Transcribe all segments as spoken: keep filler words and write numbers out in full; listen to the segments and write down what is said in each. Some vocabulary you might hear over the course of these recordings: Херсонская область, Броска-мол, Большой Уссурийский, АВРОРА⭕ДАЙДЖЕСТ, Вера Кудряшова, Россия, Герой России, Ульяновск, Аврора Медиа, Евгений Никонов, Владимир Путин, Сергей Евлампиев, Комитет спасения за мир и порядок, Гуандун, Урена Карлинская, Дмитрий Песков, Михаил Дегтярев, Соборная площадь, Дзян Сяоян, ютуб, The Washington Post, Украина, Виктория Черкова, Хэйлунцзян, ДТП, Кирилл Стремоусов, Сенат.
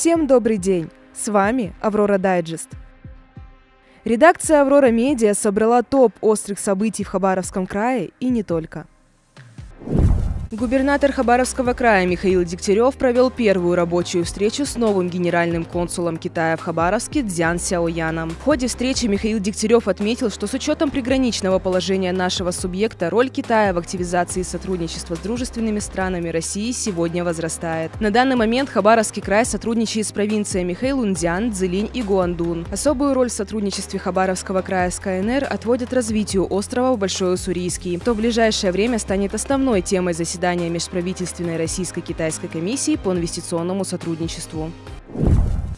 Всем добрый день! С вами Аврора Дайджест. Редакция Аврора Медиа собрала топ острых событий в Хабаровском крае и не только. Губернатор Хабаровского края Михаил Дегтярев провел первую рабочую встречу с новым генеральным консулом Китая в Хабаровске Дзян Сяояном. В ходе встречи Михаил Дегтярев отметил, что с учетом приграничного положения нашего субъекта роль Китая в активизации сотрудничества с дружественными странами России сегодня возрастает. На данный момент Хабаровский край сотрудничает с провинциями Хэйлунцзян, Дзелинь и Гуандун. Особую роль в сотрудничестве Хабаровского края с ка эн эр отводят развитию острова Большой Уссурийский, что в ближайшее время станет основной темой заседания Межправительственной российско-китайской комиссии по инвестиционному сотрудничеству.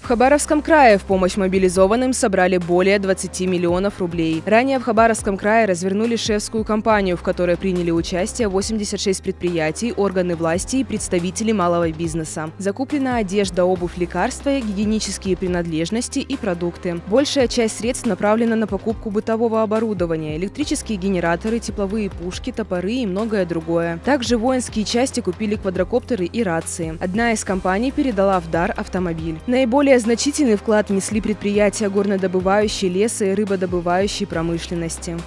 В Хабаровском крае в помощь мобилизованным собрали более двадцати миллионов рублей. Ранее в Хабаровском крае развернули шефскую кампанию, в которой приняли участие восемьдесят шесть предприятий, органы власти и представители малого бизнеса. Закуплена одежда, обувь, лекарства, гигиенические принадлежности и продукты. Большая часть средств направлена на покупку бытового оборудования, электрические генераторы, тепловые пушки, топоры и многое другое. Также воинские части купили квадрокоптеры и рации. Одна из компаний передала в дар автомобиль. Наиболее значительный вклад внесли предприятия горнодобывающей, леса и рыбодобывающей промышленности.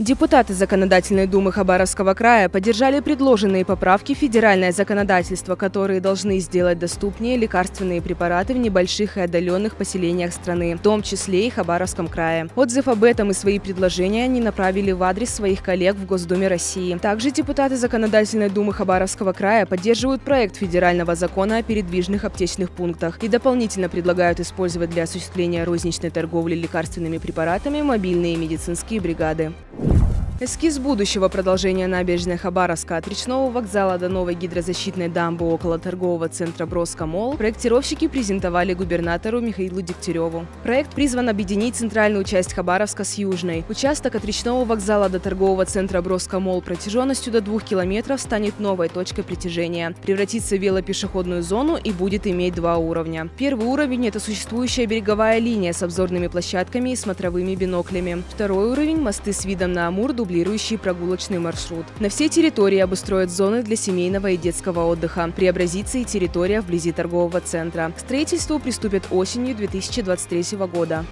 Депутаты Законодательной Думы Хабаровского края поддержали предложенные поправки в федеральное законодательство, которые должны сделать доступнее лекарственные препараты в небольших и отдаленных поселениях страны, в том числе и Хабаровском крае. Отзыв об этом и свои предложения они направили в адрес своих коллег в Госдуме России. Также депутаты Законодательной Думы Хабаровского края поддерживают проект федерального закона о передвижных аптечных пунктах и дополнительно предлагают использовать для осуществления розничной торговли лекарственными препаратами мобильные медицинские бригады. Эскиз будущего продолжения набережной Хабаровска от речного вокзала до новой гидрозащитной дамбы около торгового центра «Броска-мол» проектировщики презентовали губернатору Михаилу Дегтяреву. Проект призван объединить центральную часть Хабаровска с южной. Участок от речного вокзала до торгового центра «Броска-мол» протяженностью до двух километров станет новой точкой притяжения, превратится в велопешеходную зону и будет иметь два уровня. Первый уровень – это существующая береговая линия с обзорными площадками и смотровыми биноклями. Второй уровень – мосты с видом на Амур, дублирующий прогулочный маршрут. На всей территории обустроят зоны для семейного и детского отдыха. Преобразится и территория вблизи торгового центра. К строительству приступят осенью две тысячи двадцать третьего года.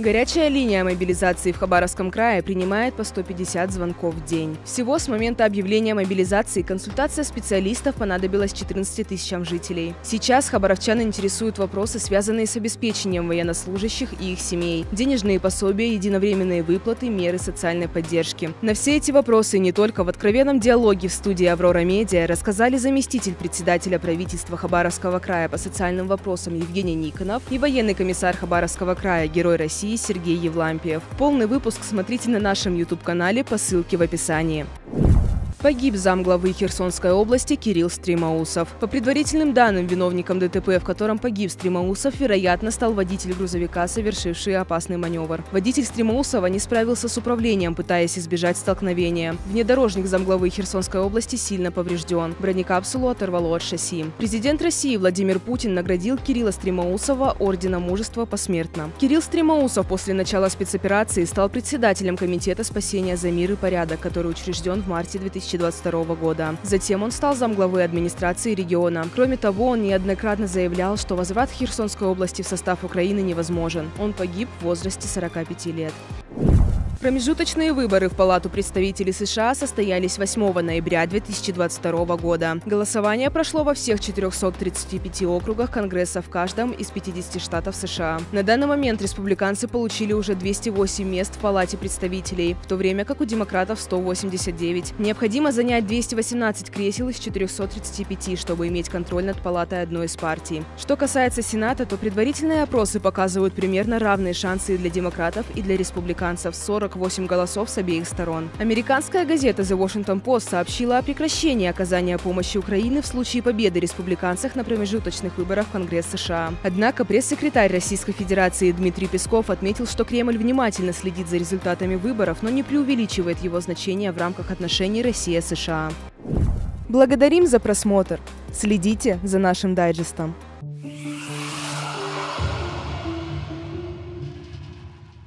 Горячая линия мобилизации в Хабаровском крае принимает по сто пятьдесят звонков в день. Всего с момента объявления мобилизации консультация специалистов понадобилась четырнадцати тысячам жителей. Сейчас хабаровчан интересуют вопросы, связанные с обеспечением военнослужащих и их семей, денежные пособия, единовременные выплаты, меры социальной поддержки. На все эти вопросы не только в откровенном диалоге в студии «Аврора Медиа» рассказали заместитель председателя правительства Хабаровского края по социальным вопросам Евгений Никонов и военный комиссар Хабаровского края «Герой России» Сергей Евлампиев. Полный выпуск смотрите на нашем ютуб-канале по ссылке в описании. Погиб замглавы Херсонской области Кирилл Стремоусов. По предварительным данным, виновником дэ тэ пэ, в котором погиб Стремоусов, вероятно, стал водитель грузовика, совершивший опасный маневр. Водитель Стремоусова не справился с управлением, пытаясь избежать столкновения. Внедорожник замглавы Херсонской области сильно поврежден. Бронекапсулу оторвало от шасси. Президент России Владимир Путин наградил Кирилла Стремоусова орденом мужества посмертно. Кирилл Стремоусов после начала спецоперации стал председателем Комитета спасения за мир и порядок, который учрежден в марте две тысячи двадцать второго года. Затем он стал замглавы администрации региона. Кроме того, он неоднократно заявлял, что возврат Херсонской области в состав Украины невозможен. Он погиб в возрасте сорока пяти лет. Промежуточные выборы в Палату представителей США состоялись восьмого ноября две тысячи двадцать второго года. Голосование прошло во всех четырёхстах тридцати пяти округах Конгресса в каждом из пятидесяти штатов США. На данный момент республиканцы получили уже двести восемь мест в Палате представителей, в то время как у демократов сто восемьдесят девять. Необходимо занять двести восемнадцать кресел из четырёхсот тридцати пяти, чтобы иметь контроль над палатой одной из партий. Что касается Сената, то предварительные опросы показывают примерно равные шансы и для демократов, и для республиканцев – сорок восемь голосов с обеих сторон. Американская газета The Washington Post сообщила о прекращении оказания помощи Украине в случае победы республиканцев на промежуточных выборах в Конгресс США. Однако пресс-секретарь Российской Федерации Дмитрий Песков отметил, что Кремль внимательно следит за результатами выборов, но не преувеличивает его значение в рамках отношений Россия-США. Благодарим за просмотр. Следите за нашим дайджестом.